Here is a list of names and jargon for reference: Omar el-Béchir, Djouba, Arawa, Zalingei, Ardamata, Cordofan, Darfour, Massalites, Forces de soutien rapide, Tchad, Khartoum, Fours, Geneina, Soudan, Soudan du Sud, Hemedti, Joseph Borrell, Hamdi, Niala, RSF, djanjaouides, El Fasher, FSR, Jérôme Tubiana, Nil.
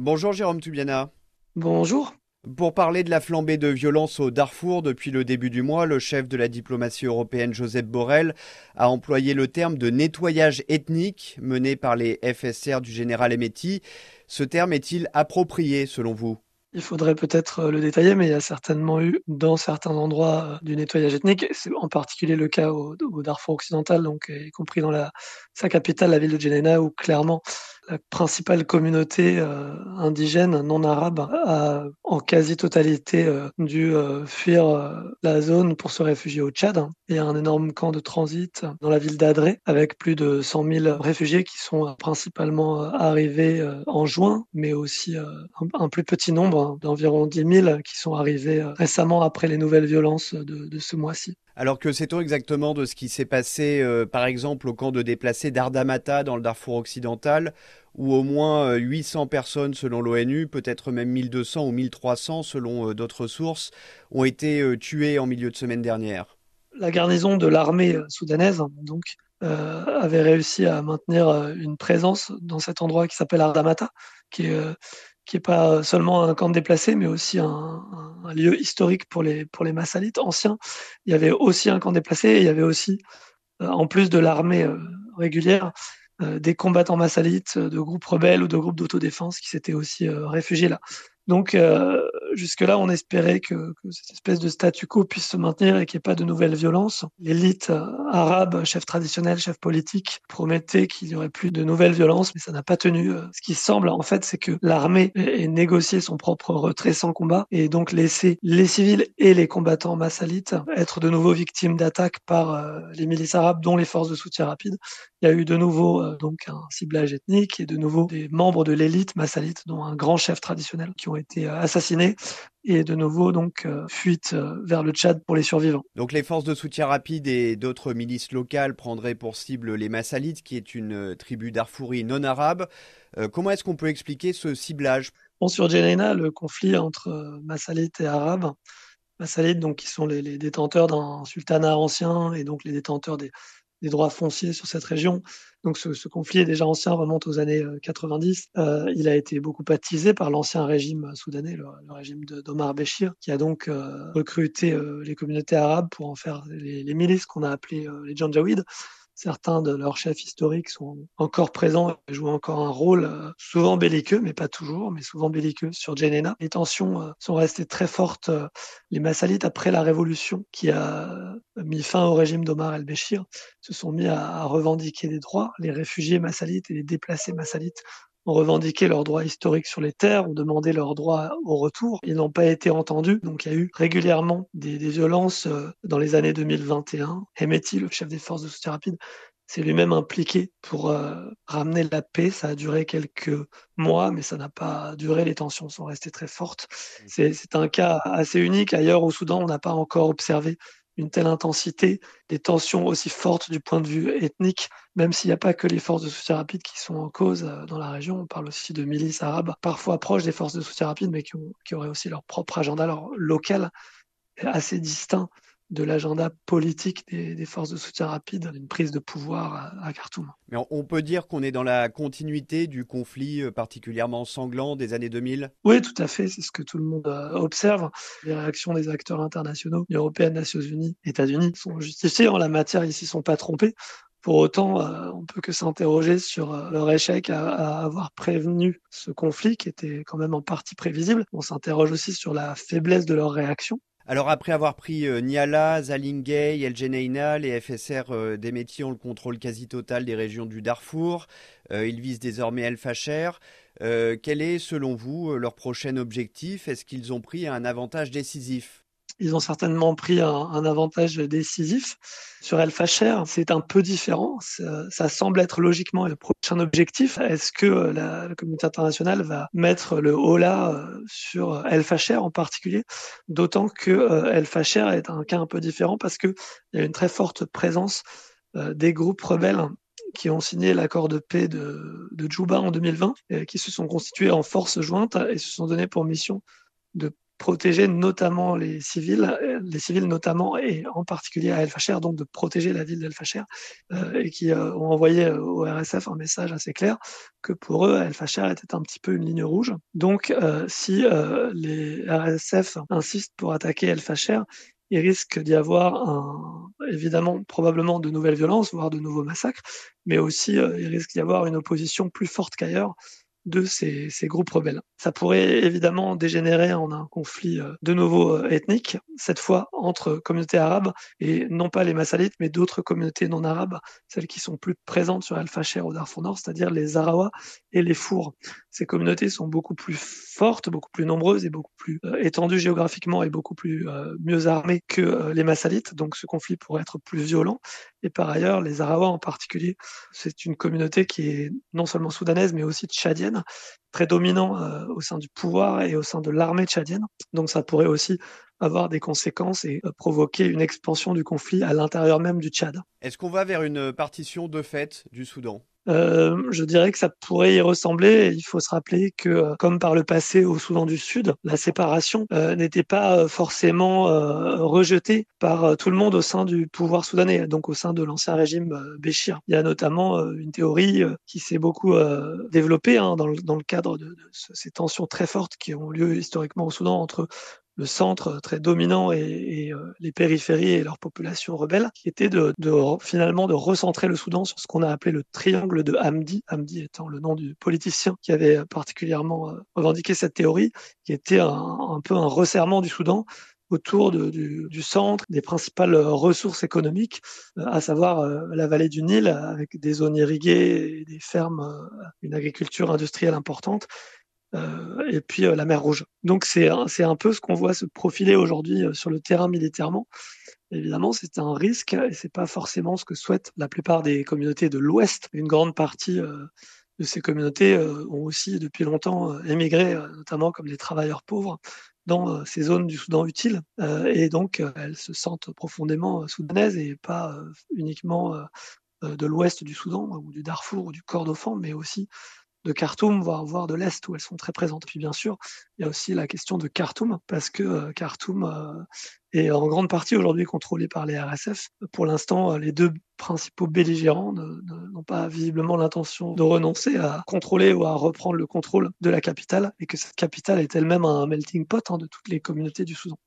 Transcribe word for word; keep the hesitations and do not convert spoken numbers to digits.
Bonjour Jérôme Tubiana. Bonjour. Pour parler de la flambée de violence au Darfour depuis le début du mois, le chef de la diplomatie européenne Joseph Borrell a employé le terme de nettoyage ethnique mené par les F S R du général Hemedti. Ce terme est-il approprié selon vous ? Il faudrait peut-être le détailler, mais il y a certainement eu dans certains endroits du nettoyage ethnique. C'est en particulier le cas au, au Darfour occidental, donc y compris dans la, sa capitale, la ville de Geneina, où clairement la principale communauté euh, indigène non arabe a en quasi-totalité euh, dû euh, fuir euh, la zone pour se réfugier au Tchad. Il y a un énorme camp de transit dans la ville d'Adré, avec plus de cent mille réfugiés qui sont principalement arrivés euh, en juin, mais aussi euh, un, un plus petit nombre d'environ dix mille qui sont arrivés récemment après les nouvelles violences de, de ce mois-ci. Alors que sait-on exactement de ce qui s'est passé euh, par exemple au camp de déplacés d'Ardamata dans le Darfour occidental où au moins huit cents personnes selon l'ONU, peut-être même mille deux cents ou mille trois cents selon euh, d'autres sources, ont été euh, tuées en milieu de semaine dernière? La garnison de l'armée soudanaise donc, euh, avait réussi à maintenir une présence dans cet endroit qui s'appelle Ardamata, qui est euh, qui n'est pas seulement un camp de déplacés, mais aussi un, un, un lieu historique pour les, pour les Massalites anciens. Il y avait aussi un camp de déplacés, et il y avait aussi, euh, en plus de l'armée euh, régulière, euh, des combattants Massalites, de groupes rebelles ou de groupes d'autodéfense qui s'étaient aussi euh, réfugiés là. Donc, euh, jusque-là, on espérait que, que cette espèce de statu quo puisse se maintenir et qu'il n'y ait pas de nouvelles violences. L'élite arabe, chef traditionnel, chef politique, promettait qu'il n'y aurait plus de nouvelles violences, mais ça n'a pas tenu. Ce qui semble, en fait, c'est que l'armée ait négocié son propre retrait sans combat et donc laissé les civils et les combattants massalites être de nouveau victimes d'attaques par euh, les milices arabes, dont les forces de soutien rapide. Il y a eu de nouveau euh, donc un ciblage ethnique et de nouveau des membres de l'élite massalite, dont un grand chef traditionnel, qui ont été assassinés et de nouveau donc euh, fuite euh, vers le Tchad pour les survivants. Donc les forces de soutien rapide et d'autres milices locales prendraient pour cible les Massalites, qui est une euh, tribu darfourie non arabe. Euh, comment est-ce qu'on peut expliquer ce ciblage? Bon, sur Geneina, le conflit entre euh, Massalites et Arabes, Massalites donc, qui sont les, les détenteurs d'un sultanat ancien et donc les détenteurs des, des droits fonciers sur cette région. Donc ce, ce conflit est déjà ancien, remonte aux années quatre-vingt-dix. Euh, il a été beaucoup attisé par l'ancien régime soudanais, le, le régime de, d'Omar Béchir, qui a donc euh, recruté euh, les communautés arabes pour en faire les, les milices qu'on a appelées euh, les djanjaouides. Certains de leurs chefs historiques sont encore présents et jouent encore un rôle souvent belliqueux, mais pas toujours, mais souvent belliqueux sur Geneina. Les tensions sont restées très fortes. Les Massalites, après la révolution qui a mis fin au régime d'Omar el-Béchir, se sont mis à revendiquer des droits. Les réfugiés Massalites et les déplacés Massalites ont revendiqué leurs droits historiques sur les terres, ont demandé leurs droits au retour. Ils n'ont pas été entendus. Donc il y a eu régulièrement des, des violences dans les années deux mille vingt et un. Hemedti, le chef des forces de soutien rapide, s'est lui-même impliqué pour euh, ramener la paix. Ça a duré quelques mois, mais ça n'a pas duré. Les tensions sont restées très fortes. C'est, c'est un cas assez unique. Ailleurs, au Soudan, on n'a pas encore observé une telle intensité, des tensions aussi fortes du point de vue ethnique, même s'il n'y a pas que les forces de soutien rapide qui sont en cause dans la région. On parle aussi de milices arabes, parfois proches des forces de soutien rapide, mais qui, ont, qui auraient aussi leur propre agenda, leur local, assez distinct de l'agenda politique des, des forces de soutien rapide, une prise de pouvoir à, à Khartoum. Mais on peut dire qu'on est dans la continuité du conflit particulièrement sanglant des années deux mille? Oui, tout à fait, c'est ce que tout le monde observe. Les réactions des acteurs internationaux, européens, Nations Unies, États-Unis, sont justifiées en la matière, ils ne s'y sont pas trompés. Pour autant, euh, on ne peut que s'interroger sur euh, leur échec à, à avoir prévenu ce conflit, qui était quand même en partie prévisible. On s'interroge aussi sur la faiblesse de leur réaction. Alors après avoir pris euh, Niala, Zalingei, El Geneina, les F S R euh, d'Hemedti ont le contrôle quasi total des régions du Darfour. Euh, ils visent désormais El Fasher. Euh, quel est, selon vous, leur prochain objectif? Est-ce qu'ils ont pris un avantage décisif? Ils ont certainement pris un, un avantage décisif. Sur El Fasher, c'est un peu différent. Ça, ça semble être logiquement le prochain objectif. Est-ce que la, la communauté internationale va mettre le holà sur El Fasher en particulier? D'autant que euh, El Fasher est un cas un peu différent parce qu'il y a une très forte présence euh, des groupes rebelles qui ont signé l'accord de paix de, de Djouba en deux mille vingt, et qui se sont constitués en forces jointes et se sont donnés pour mission de protéger notamment les civils, les civils notamment, et en particulier à El Fasher, donc de protéger la ville d'El Fasher, euh, et qui euh, ont envoyé au R S F un message assez clair que pour eux, El Fasher était un petit peu une ligne rouge. Donc, euh, si euh, les R S F insistent pour attaquer El Fasher, il risque d'y avoir un, évidemment probablement de nouvelles violences, voire de nouveaux massacres, mais aussi euh, il risque d'y avoir une opposition plus forte qu'ailleurs de ces, ces groupes rebelles. Ça pourrait évidemment dégénérer en un conflit euh, de nouveau euh, ethnique, cette fois entre communautés arabes, et non pas les Massalites, mais d'autres communautés non arabes, celles qui sont plus présentes sur El Fasher au Darfour Nord, c'est-à-dire les Arawa et les Fours. Ces communautés sont beaucoup plus fortes, beaucoup plus nombreuses et beaucoup plus euh, étendues géographiquement et beaucoup plus euh, mieux armées que euh, les Massalites, donc ce conflit pourrait être plus violent. Et par ailleurs, les Arawa en particulier, c'est une communauté qui est non seulement soudanaise, mais aussi tchadienne, très dominant euh, au sein du pouvoir et au sein de l'armée tchadienne. Donc ça pourrait aussi avoir des conséquences et euh, provoquer une expansion du conflit à l'intérieur même du Tchad. Est-ce qu'on va vers une partition de fait du Soudan ? Euh, je dirais que ça pourrait y ressembler. Il faut se rappeler que, comme par le passé au Soudan du Sud, la séparation euh, n'était pas forcément euh, rejetée par tout le monde au sein du pouvoir soudanais, donc au sein de l'ancien régime euh, Béchir. Il y a notamment euh, une théorie euh, qui s'est beaucoup euh, développée hein, dans, le, dans le cadre de, de ces tensions très fortes qui ont lieu historiquement au Soudan entre le centre très dominant et, et euh, les périphéries et leur population rebelle, qui était de, de, finalement de recentrer le Soudan sur ce qu'on a appelé le triangle de Hamdi, Hamdi étant le nom du politicien qui avait particulièrement euh, revendiqué cette théorie, qui était un, un peu un resserrement du Soudan autour de, du, du centre, des principales ressources économiques, euh, à savoir euh, la vallée du Nil, avec des zones irriguées, et des fermes, euh, une agriculture industrielle importante, Euh, et puis euh, la mer Rouge. Donc c'est c'est un peu ce qu'on voit se profiler aujourd'hui euh, sur le terrain militairement. Évidemment, c'est un risque et c'est pas forcément ce que souhaitent la plupart des communautés de l'Ouest. Une grande partie euh, de ces communautés euh, ont aussi depuis longtemps euh, émigré, euh, notamment comme les travailleurs pauvres, dans euh, ces zones du Soudan utile. Euh, et donc euh, elles se sentent profondément euh, soudanaises et pas euh, uniquement euh, euh, de l'Ouest du Soudan ou du Darfour ou du Cordofan, mais aussi de Khartoum, voire, voire de l'Est, où elles sont très présentes. Puis bien sûr, il y a aussi la question de Khartoum, parce que euh, Khartoum euh, est en grande partie aujourd'hui contrôlée par les R S F. Pour l'instant, les deux principaux belligérants n'ont pas visiblement l'intention de renoncer à contrôler ou à reprendre le contrôle de la capitale, et que cette capitale est elle-même un melting pot hein, de toutes les communautés du Soudan.